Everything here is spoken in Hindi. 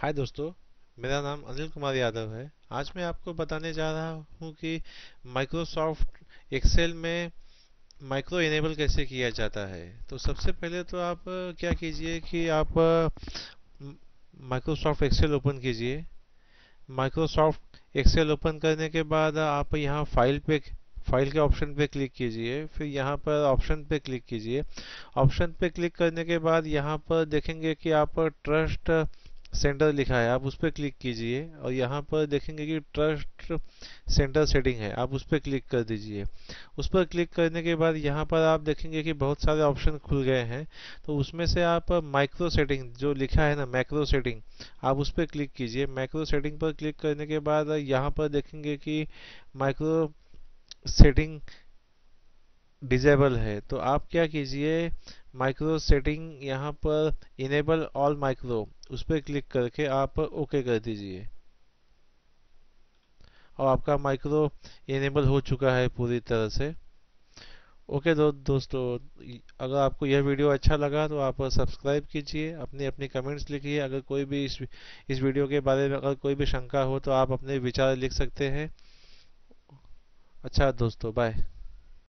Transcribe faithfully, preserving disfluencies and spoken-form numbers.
हाय दोस्तों, मेरा नाम अनिल कुमार यादव है। आज मैं आपको बताने जा रहा हूँ कि माइक्रोसॉफ्ट एक्सेल में माइक्रो इनेबल कैसे किया जाता है। तो सबसे पहले तो आप क्या कीजिए कि आप माइक्रोसॉफ्ट एक्सेल ओपन कीजिए। माइक्रोसॉफ्ट एक्सेल ओपन करने के बाद आप यहाँ फाइल पे फाइल के ऑप्शन पे क्लिक कीजिए, फिर यहाँ पर ऑप्शन पे क्लिक कीजिए। ऑप्शन पे क्लिक करने के बाद यहाँ पर देखेंगे कि आप ट्रस्ट सेंटर लिखा है, आप उस पर क्लिक कीजिए और यहाँ पर देखेंगे कि ट्रस्ट सेंटर सेटिंग है, आप उस पर क्लिक कर दीजिए। उस पर क्लिक करने के बाद यहाँ पर आप देखेंगे कि बहुत सारे ऑप्शन खुल गए हैं, तो उसमें से आप माइक्रो सेटिंग जो लिखा है ना, मैक्रो सेटिंग, आप उस पर क्लिक कीजिए। मैक्रो सेटिंग पर क्लिक करने के बाद यहाँ पर देखेंगे कि माइक्रो सेटिंग डिसेबल है, तो आप क्या कीजिए, माइक्रो सेटिंग यहाँ पर इनेबल ऑल माइक्रो, उस पर क्लिक करके आप ओके कर दीजिए और आपका माइक्रो इनेबल हो चुका है पूरी तरह से। ओके दो, दोस्तों, अगर आपको यह वीडियो अच्छा लगा तो आप सब्सक्राइब कीजिए, अपने अपने कमेंट्स लिखिए। अगर कोई भी इस इस वीडियो के बारे में अगर कोई भी शंका हो तो आप अपने विचार लिख सकते हैं। अच्छा दोस्तों, बाय।